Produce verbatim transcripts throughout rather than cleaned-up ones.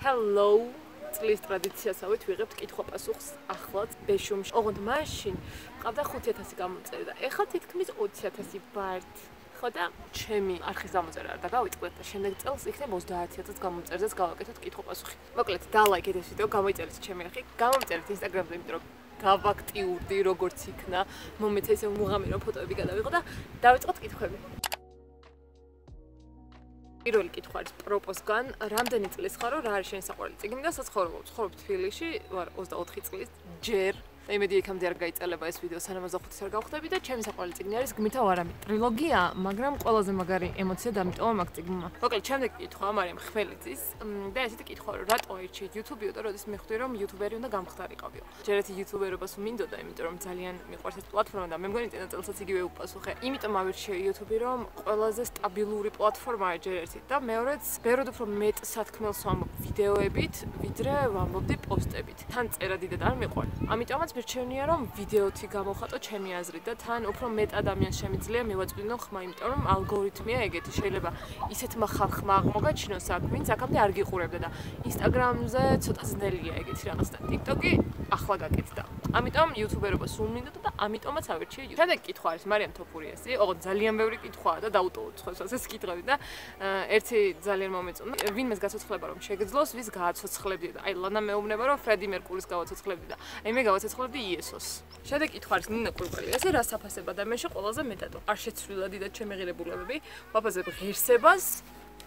Hello. Წლის ტრადიციასავით ვიღებთ კითხვა პასუხს ახლაც ბეშუმში. ოღონდ მაშინ ყავდა ხუთი ათასი გამოწერა და ეხლა თითქმის ოცი ათასი ბართ. ხო და ჩემი არხის გამოწერა არ დაგავიწყდეთ და შემდეგ წელს იქნება ოცდაათი ათასი გამოწერზეც გავაკეთოთ კითხვა პასუხი. მოკლედ დალაიკეთ ეს ვიდეო, გამოიწერეთ ჩემი არხი, გამოიწერეთ Instagram-ზე, იმიტომ რომ გავაქტიურდი როგორც იქნა. მომეც ესე მუღამირო ფოტოები გადავიღო და დავიწყოთ კითხვები. პირველი კითხვა არის პროპოსგან, რამდენი წლის ხარ, რა არის შენი საყვარელი წიგნი და საცხოვრებო? ხორობ თბილისში, ვარ ოცდაოთხი წლის ჯერ. იმედი იქამდე არ გაიწელება ეს ვიდეო, სანამ ოცდახუთს არ გავხდები და ჩემი საყვარელი წიგნი არის გმირთა ვარამი. ტრილოგია, მაგრამ ყველაზე მაგარი ემოცია დამიტოვა მაგ წიგნმა. მოკლედ, შემდეგი კითხვა მარიამ ხმელიძის და ესეთი კითხვა, რატო ერჩი YouTube-ი და როდის მივხვდი რომ YouTuber-ი უნდა გამხდარიყავიო. ჯერ ერთი YouTuber-ობას მინდოდა, იმიტომ რომ ძალიან მიყვარს ეს პლატფორმა და მე მგონი წინა წელსაც იგივე უპასუხე. იმიტომ ავირჩიე YouTube-ი, რომ ყველაზე სტაბილური პლატფორმაა ჯერ ერთი და მეორეც ბევრად უფრო მეტ სათქმელს ვამბობ ვიდეოებით, ვიდრე ვამბობდი პოსტებით. თან წერა დიდად არ მიყვარს. ამიტომაც მერჩევნია რომ ვიდეოთი გამოვხატო ჩემი აზრი და თან უფრო მეტ ადამიანს შემიძლია მევაწვდინო ხმა, იმიტომ რომ ალგორითმია ეგეთი, შეიძლება ისეთმა ხალხმა აღმოგაჩინოს აქ, ვინც აქამდე არ გიყურებდა და Instagram-ზე ცოტა ძნელია ეგეთი რაღაც და TikTok-ი ახლა გაკეთდა. ამიტომ YouTube-ერობას უმინდა და ამიტომაც ავირჩიე YouTube. შემდეგ კითხვა არის მარიამ თოფურიასი, ოღონდ ძალიან ბევრი კითხვაა და დავუტოვოთ სხვას ეს კითხვები და ერთი ძალიან მომეწონა, ვინმეს გაცოცხლება რომ შეგძლოს, ვის გააცოცხლებდი და აი ლანა მეუბნება რომ ფრედი მერკურის გავაცოცხლებდი და აი მე გავაცოცხლებ იესოს. შემდეგ კითხვა არის ნინა კურკალიას, რა საფასება ადამიანში ყველაზე მეტადო? არ შეცვლილა და ჩემი ღირებულებები, ვაფასებ ღირსებას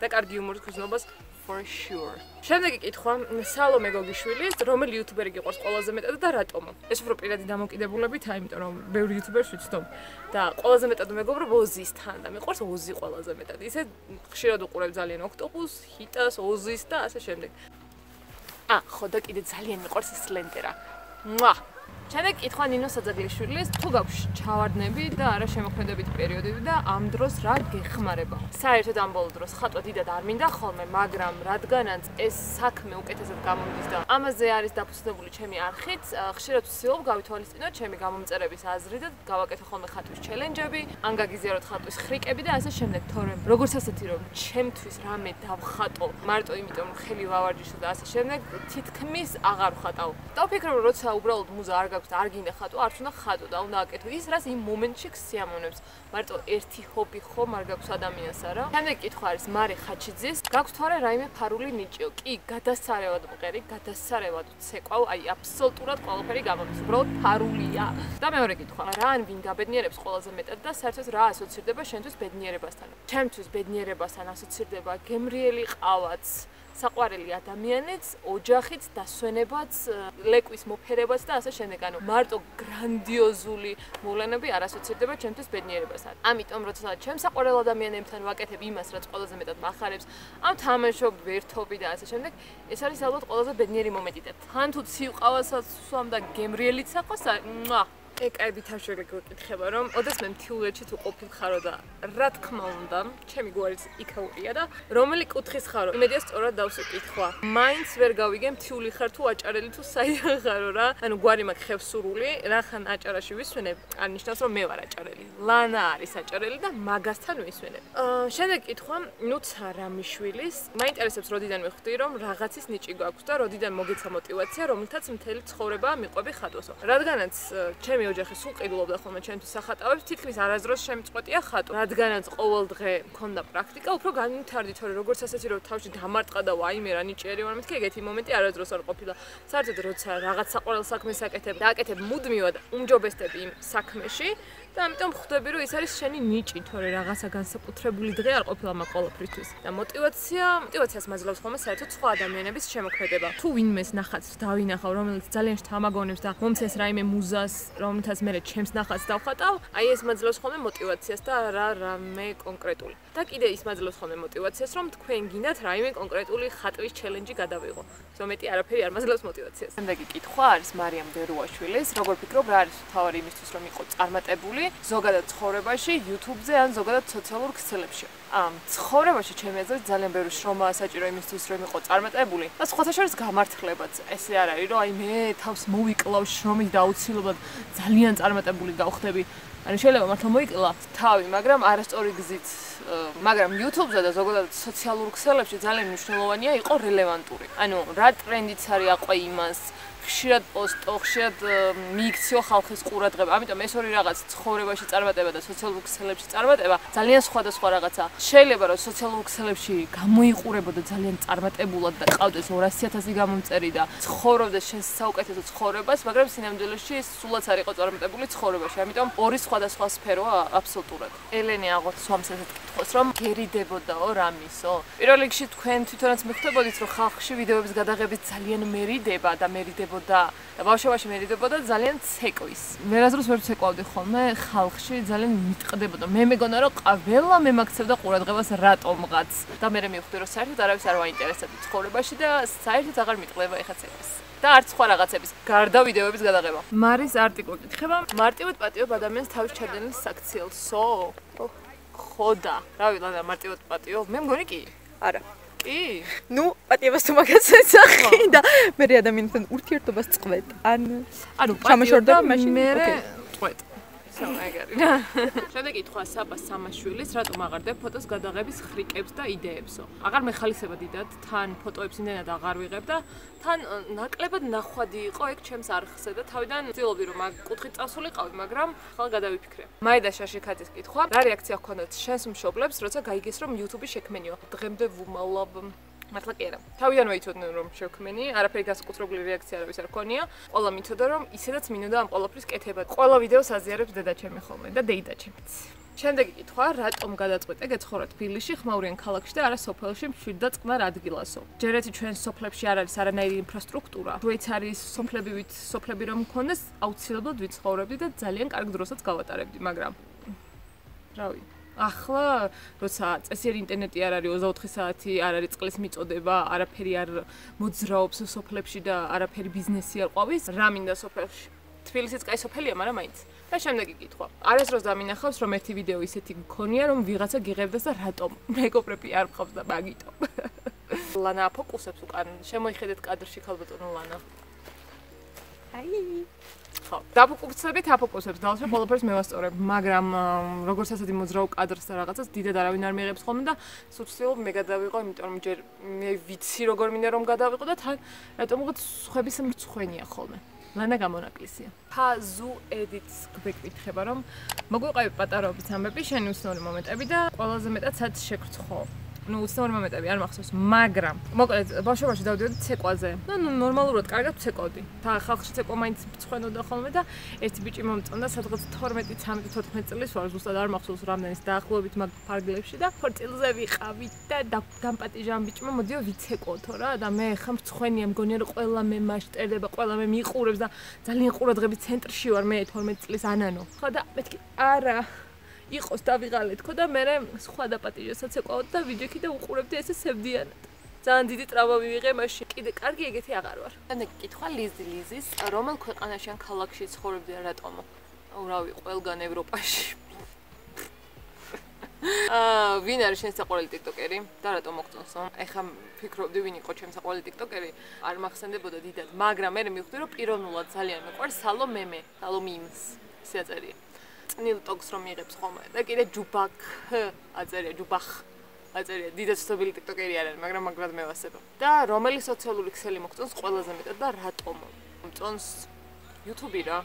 და კარგი იუმორის გრძნობას for sure. შემდეგი კითხვა სალომე გოგიშვილის, რომელი YouTuber-ი გიყვარს ყველაზე მეტად და რატომ? ეს უფრო პირადი დამოკიდებულებით, აი იმიტომ რომ ბევრი YouTuber-ს ვცნობ და ყველაზე მეტად მეგობრობ ოზისთან და მიყვარს ოზი ყველაზე მეტად. ისე ხშირად უყურებ ძალიან ოქტოპუს, ჰიტას, ოზის და ასე შემდეგ. ა, ხო და კიდე ძალიან მიყვარს სლენტერა. მუა შემდეგ კითხვა ნინო საძაგლიშვილის, თუ გაქვს ჩავარდნები და არა შემოქმედებით პერიოდები და ამ დროს რა გეხმარება? საერთოდ ამ ბოლო დროს ხატვა დიდად არ მინდა ხოლმე, მაგრამ რადგანაც ეს საქმე უკეთესად გამომდის და ამაზე არის დაფუძნებული ჩემი არხით, ხშირად ვცდილობ გავითვალისწინო ჩემი გამომწერების აზრი და გავაკეთო ხოლმე ხატვის ჩელენჯები, ან გაგიზიაროთ ხატვის ხრიკები და ასე შემდეგ, თორემ როგორც ასეთი რომ ჩემთვის რამე დავხატო, მარტო იმიტომ რომ ხელი ვავარჯიშო და ასე შემდეგ, თითქმის აღარ ვხატავ. და ვფიქრობ, როცა უბრალოდ მუზა არ და არ გინდა ხატო, არც უნდა ხატო და უნდა აკეთო ის, რაც იმ მომენტში გსიამოვნებს. მარტო ერთი ჰობი ხომ არ გაქვს ადამიანს, არა? შემდეგ კითხვა არის მარი ხაჩიძის, გაქვს თუ არა რაიმე ფარული ნიჭიო? კი, გადასარევად მღერი, გადასარევად ცეკვა, აი აბსოლუტურად ყველაფერი გამოდის, უბრალოდ ფარულია. და მეორე კითხვა, რა ან ვინ გაბედნიერებს ყველაზე მეტად და საერთოდ რა ასოცირდება შენთვის ბედნიერებასთან? ჩემთვის ბედნიერებასთან ასოცირდება გემრიელი ყავაც, საყვარელი ადამიანიც, ოჯახიც, დასვენებაც, ლეკვის მოფერებაც და ასე შემდეგ. ანუ მარტო გრანდიოზული მოვლენები არ ასოცირდება ჩემთვის ბედნიერებასთან. ამიტომ როცა ჩემ საყვარელ ადამიანებთან ვაკეთებ იმას, რაც ყველაზე მეტად მახარებს, ამ თამაშობ, ვერთობი და ასე შემდეგ, ეს არის ალბათ ყველაზე ბედნიერი მომენტი და თან თუ ცივყავასაც ვსვამ და გემრიელიც აყვას, მუა ეკაებით არ შეგვეკითხება რომ ოდესმე მთიულეთში თუ ყოფილიყარო და რა თქმა უნდა ჩემი გვარიც იქაურია და რომელი კუთხის ხარო? იმედია სწორად დავსკითხვა. მაინც ვერ გავიგე მთიული ხარ თუ აჭარელი თუ საიდან ხარო რა. ანუ გვარი მაგ ხევსურული, რახან აჭარაში ვისვენებ, არ ნიშნავს რომ მე ვარ აჭარელი. ლანა არის აჭარელი და მაგასთან ვისვენებ. აა შემდეგ კითხვა ნუცა რამიშვილის, მაინტერესებს როდიდან მივხვდი რომ რაღაცის ნიჭი გვაქვს და როდიდან მოგეცა мотиваცია, რომლითაც მთელი ცხოვრება მიყვები ხატვასო. რადგანაც ჩემი ოჯახი სულ ყიდულობდა ხოლმე ჩემთვის სახატავებს, თითქმის არასდროს შემწყვეტია ხატო. რადგანაც ყოველდღე მქონდა პრაქტიკა, უფრო განვითარდი, თორე როგორც ასეთი რომ თავში დამარტყა და ვაიმე რა ნიჭიერი ვარ მეთქე, ეგეთი მომენტი არასდროს არ ყოფილა. საერთოდ როცა რაღაც საყვარელ საქმეს აკეთებ, აკეთებ მუდმივად, უმჯობესდები იმ საქმეში და ამიტომ ხვდები რომ ეს არის შენი ნიჭი, თორე რაღაცა განსაკუთრებული დღე არ ყოფილა მაგ ყოველფრისთვის. და мотиваცია, мотиваციას მაძლევს ხოლმე საერთოდ სხვა ადამიანების შემოქმედება. თუ ვინმეს ნახავს, დავინახავ, რომელიც ძალიან შთამაგონებს და მომცეს რაიმე მუზას, რომ თას მე ჩემს ნახაც დავხატავ, აი ეს მაძლევს ხოლმე мотиваციას და რა რამე კონკრეტული. და კიდე ის მაძლევს ხოლმე мотиваციას, რომ თქვენ გინდათ რაიმე კონკრეტული ხატვის ჩელენჯი გადავიღო. ზომეტი არაფერი არ მაძლევს мотиваციას. შემდეგი კითხვა არის მარიამ ბერუაშვილის, როგორ ფიქრობ, რა არის თავარი იმისთვის, რომ იყოს წარმატებული ზოგადად ცხოვრებაში, YouTube-ზე ან ზოგადად სოციალურ ქსელებში? ამ ცხოვრებაში ჩემი აზრით ძალიან ბევრი შრომაა საჭირო იმისთვის, რომ იყოს წარმატებული. და სხვათა შორის გამართლებაც. ესე არ არის, რომ აი მე თავს მოვიკლავ შრომით და აუცილებლად ძალიან წარმატებული გავხდები. An შეიძლება მართლმოიკლა თავი, მაგრამ არასწორი გზით, მაგრამ YouTube-ზე და ზოგადად სოციალურ ქსელებში ძალიან მნიშვნელოვანია იყოს რელევანტური. Ანუ რა ტრენდიც არის აყვა იმას, ხშირად პოსტო, ხშირად მიიქციო ხალხის ყურადღება. ამიტომ ეს ორი რაღაც ცხოვრებაში წარმატება და სოციალურ ქსელებში წარმატება ძალიან სხვადასხვა რაღაცა. შეიძლება რომ სოციალურ ქსელებში გამოიყურებოდა ძალიან წარმატებულად და ყავდეს ორასი ათასი გამომწერი და ცხოვრობდეს შენს საუკეთესო ცხოვრებას, მაგრამ სინამდვილეში სულაც არ იყო წარმატებული ცხოვრებაში. ამიტომ ორი სხვადასხვა სფეროა აბსოლუტურად. ელენე აღოთვამს ესეთ კითხოს, რომ გერიდებოდაო რამისო. პირველ რიგში თქვენ თვითონაც მიგხვდებოდით, რომ ხალხში ვიდეოების გადაღებით ძალიან მერიდება და მერიდებოდა. ბავშვობაში მერიდებოდა ძალიან ცეკვის. მე რაზრუს ვერ ცეკვავდი ხოლმე, ხალხში ძალიან მიტყდებოდა. მე მეგონა, რომ ყველა მემაქცევდა ყურადღებას რატომღაც. და მე მივხვდი, რომ საერთოდ არავის არ ვაინტერესებდა ცხოვრებაში და საერთოდ აღარ მიტყდება ეხა ცეკვის. და არც სხვა რაღაცების გარდა ვიდეოების გადაღება. მარის არტიკული ეთქება მარტივად პატიო ადამიანს თავის ჩადენილს საქციელსო. ხოდა. რა ვილანა მარტივად პატიო? მე მგონი კი. არა. კი. ნუ პატიებას თუ მაგაცაც ახი და მე ადამიანთან ურთიერთობას წყვეტ. ან ანუ ჩამაშორდა მაშინ. მე წყვეტ. სამაგარი. შემდეგ ეთქვა საბას სამაშვილის რატომ აღარ დებ ფოტოს გადაღების ხრიკებს და იდეებსო. აღარ მეხალისება დიდად, თან ფოტოებს იმდენად აღარ ვიღებ და თან ნაკლებად ნახვადი იყო ეგ ჩემს არხზე და თავიდან ვცდილობდი რომ მაგ კუთხით წასულიყავი, მაგრამ ხალ გადავიფიქრე. მაიდა შაშიკაძის კითხვა, რა რეაქცია ჰქონდათ შენს მშობლებს, როცა გაიგეს რომ YouTube-ი შექმენიო? დღემდე ვუმალობ. მართლა კი არა. თავიდანვე იცოდნენ რომ შევქმენი, არაფერი გასაკუთრებული რეაქცია არავის არ ქონია. ყველა მიცოდა რომ ისედაც მინდოდა ამ ყოველფრის კეთება. ყველა ვიდეოს აზიარებს დედაჩემი ხოლმე და დეიდაჩემიც. შემდეგი კითხვა, რატომ გადაწყვეტე გეცხოვრა თბილისში, ხმაურიან ქალაქში და არა სოფელში მშვიდ და წყნარ ადგილასო? ჯერ ერთი ჩვენ სოფლებში არ არის არანაირი ინფრასტრუქტურა. შვეიცარიის სოფლებივით სოფლები რომ მქონდეს, აუცილებლად ვიცხოვრებდი და ძალიან კარგ დროსაც გავატარებდი, მაგრამ რავი ახლა, როცა წესიერი ინტერნეტი არ არის ოცდაოთხი საათი, არ არის წყლის მიწოდება, არაფერი არ მოძრაობს სოფლებში და არაფერი ბიზნესი არ ყვავის, რა მინდა სოფელში? თბილისიც კაი სოფელია, მაგრამ მაინც. და შემდეგი კითხვა. არასდროს დამინახავს, რომ ერთი ვიდეო ისეთი გქონია, რომ ვიღაცა გიღებდეს და რატომ? მეგობრები არ მყავს და მაგიტო. ლანა აფოკუსებს უკან. შემოიხედეთ კადრში ქალბატონო ლანა. აი. დაფოკუსებით აფოკუსებს და ამ ყველაფერს მევასწორებ, მაგრამ როგორც ასეთი მოძრავ კადრს და რაღაცას დიდად არავინ არ მიიღებს ხოლმე და სუცილობ მე გადავიღო, იმიტომ რომ ჯერ მე ვიცი როგორ მინდა რომ გადავიღო და თან რატომ უღაც ხების მრცხვენია ხოლმე. ლანა გამონაკლისია. ფაზუ ედიტს გვეკითხება რომ მოგვიყევი პატარაობის ამბები, შენი უცნაური მომენტები და ყველაზე მეტად სად შეგრცხვო. ну უცნაური მომენტები არ მახსოვს, მაგრამ მოკლედ ბავშვობაში დავდივდით ცეკვაზე. ну ნორმალურად კარგად ცეკვავდი. და ხალხში ცეკვა მაინც მწვენოდა ხოლმე და ერთი ბიჭი მომწონდა სადღაც თორმეტი, ცამეტი, თოთხმეტი წლის ვარ, ზუსტად არ მახსოვს რამდენს დაახლოებით მაგ ფარგლებში და ფორწილზე ვიყავით და დამპატიჟა ამ ბიჭმა, მოდიო ვიცეკვოთო რა და მე ხა მწვენია, მგონია რომ ყველა მე მასტერდება, ყველა მე მიყურებს და ძალიან ყურადღების ცენტრში ვარ მე თორმეტი წლის ანანო. ხა და მეთქი არა იყოს დავიღალეთქო და მე სხვა დაპატიჟასაც ეკავოთ და ვიჯექი და უყურებდი ესე სევდიანად. ძალიან დიდი ტრავმა მივიღე მაშინ. კიდე კარგი ეგეთი აღარ ვარ. შემდეგ კითხვა ლიზი ლიზის, რომელ ქვეყანაში ან ქალაქში ცხოვრობდი და რატომ? ურავი, ყველგან ევროპაში. აა, ვინ არის შენ საყვარელი TikTok-ერი და რატომ მოგწონსო? ეხლა ფიქრობდი ვინ იყო ჩემ საყვარელი TikTok-ერი. არ მახსენდებოდა დიდად, მაგრამ მე მივხვდი რომ პიროვნულად ძალიან მეყვარს სალომემე, სალომიმს. ისე აწერია. წნილ ტოგს რომ იღებს ხოლმე და კიდე ჯუბაკ აწერია ჯუბახ აწერია დიდად ცნობილი TikTok-ერი არ არის, მაგრამ მაგრამ მევასება. და რომელი სოციალური ქსელი მოგწონს ყველაზე მეტად და რატომ? მომწონს YouTube-ი რა.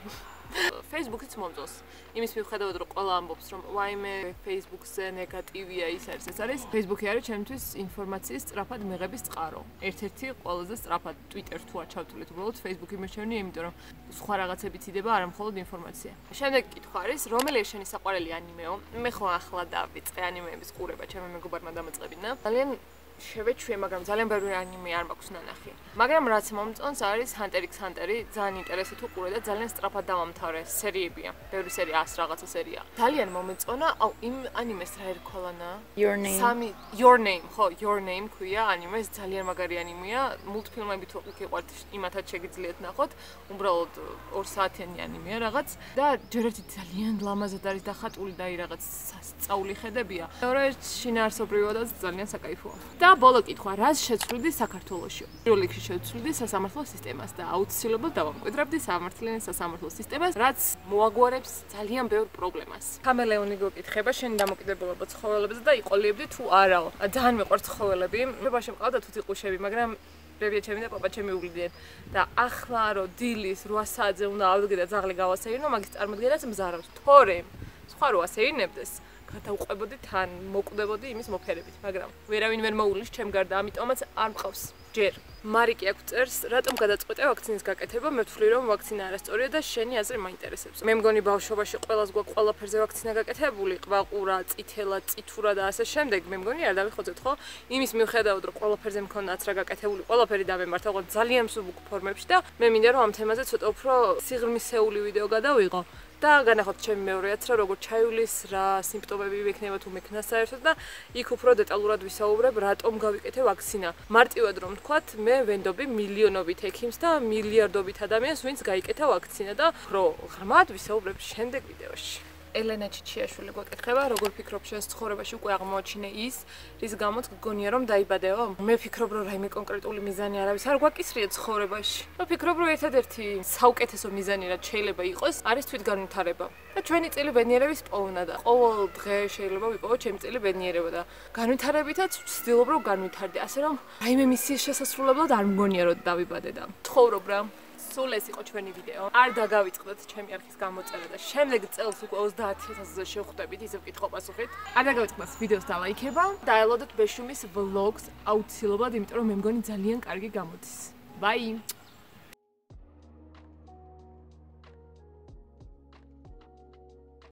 Facebook-იც მომწონს. იმის მიუხედავად რომ ყველა ამბობს რომ ვაიმე Facebook-ზე ნეგატივია ის არის, ეს არის. Facebook-ი არის ჩემთვის ინფორმაციის სწრაფად მიღების წყარო. ერთ-ერთი ყველაზე სწრაფად Twitter-ს თუ არ ჩავთვლით, უბრალოდ Facebook-ი მერჩევია, იმიტომ რომ სხვა რაღაცებიც იდება, არა მხოლოდ ინფორმაცია. შემდეგ კითხვა არის, რომელია შენი საყვარელი ანიმეო? მე ხო ახლა დავიწყე ანიმეების ყურება, ჩემმა მეგობარმა დამაწყებინა. ძალიან შევეჩვიე, მაგრამ ძალიან ბევრი ანიმე არ მაქვს ნანახი. მაგრამ რაც მომწონს არის ჰანტერ იქს ჰანტერი, ძალიან ინტერესით უყურე და ძალიან სწრაფად დავამთავრე. სერიებია. ბევრი სერია, ას რაღაცა სერია. ძალიან მომეწონა, აუ, იმ ანიმეს რა ერქოლანა? Your Name. სამი Your Name, ხო, Your Name ქვია ანიმეს, ძალიან მაგარი ანიმეა. მულტფილმები თუ გიყვართ, იმათაც შეგიძლიათ ნახოთ. უბრალოდ ორ საათიანი ანიმეა რაღაც და ჯერ ერთი ძალიან ლამაზად არის დახატული და ი რაღაც სწავლი ხედებია. მეორე შინაარსობრივადაც ძალიან საკაიფოა. და ბოლო კითხვა, რას შეცვლიდი საქართველოში? პირველ რიგში შეცვლიდი სასამართლო სისტემას და აუცილებლად დავამკვიდრებდი სამართლიანი სასამართლო სისტემას, რაც მოაგვარებს ძალიან ბევრ პრობლემას. Ქამელეონი გეკითხება შენი დამოკიდებულება ცხოველებზე და იყოლიებდი თუ არაო. ძალიან მეყვარს ცხოველები. მე მყავდა თუთი ყუშები, მაგრამ რევია ჩემი და პაპა ჩემი უვლიდიან. და ახლა რო დილის რვა საათზე უნდა ავდგე და ძაღლი გავასეირნო, მაგის წარმოდგენაც მზარავს. თორე სხვა რო ასეირნებდეს. გადავყვებოდი თან, მოკვდებოდი იმის მოფერებით, მაგრამ ვერავინ ვერ მოულის ჩემ გარდა, ამიტომაც არ მყავს ჯერ. მარიკი აგწერს, რატომ გადაწყვეტე ვაქცინის გაკეთება, მე ვთვლი რომ ვაქცინა არასწორია და შენი აზრი მაინტერესებს. მე მგონი ბავშვობაში ყველას გვაქვს ყველაფერზე ვაქცინა გაკეთებული, ყვაყურა, წითელა, წითურა და ასე შემდეგ. მე მგონი არ დავიხოცეთ ხო? იმის მივხედავთ რომ ყველაფერზე მქონდაც რა გაკეთებული, ყველაფერი დავემართა ხო ძალიან მსუბუქ ფორმებში და მე მინდა რომ ამ თემაზე ცოტა უფრო სიღრმისეული ვიდეო გადავიღო. და განახოთ ჩემი მეორეაც რა როგორ ჩაივლის რა სიმპტომები ვექნება თუ მექნა საერთოდ და იქ უფრო დეტალურად ვისაუბრებ რატომ გავიკეთე ვაქცინა. მარტივად რომ თქვათ, მე ვენდობი მილიონობით ექიმს და მილიარდობით ადამიანს, ვინც გაიკეთა ვაქცინა და უფრო ღრმად ვისაუბრებ შემდეგ ვიდეოში. ელენა ჩიჩიაშვილი გვეკითხება, როგორ ფიქრობ შენს ცხოვრებაში უკვე აღმოაჩინე ის, რის გამოც გგონია რომ დაიბადეო? მე ვფიქრობ რომ რაიმე კონკრეტული მიზანი არავის არ გვაკისრია ცხოვრებაში. მე ვფიქრობ რომ ერთადერთი საუკეთესო მიზანი რაც შეიძლება იყოს, არის თვითგანვითარება. და ჩვენი წილი ბედნიერების პოვნა და ყოველ დღე შეიძლება ვიპოვოთ ჩემი წილი ბედნიერება და განვითარებითაც ვცდილობ რომ განვითარდე, ასე რომ რაიმე მისიის შესასრულებლად არ მგონია რომ დავიბადე და ცხოვრობ რა. სულ ეს იყო ჩვენი ვიდეო. არ დაგავიწყდეთ ჩემი არქის გამოწერა და შემდეგ წელს უკვე ოცდაათი ათასზე შევხვდებით, ისევ კითხო პასუხით. არ დაგავიწყდეთ ვიდეოს დალაიქება, დაელოდეთ ბეშუმის ვლოგს აუცილებლად, იმიტომ რომ მე მგონი ძალიან კარგი გამოდის. ბაი.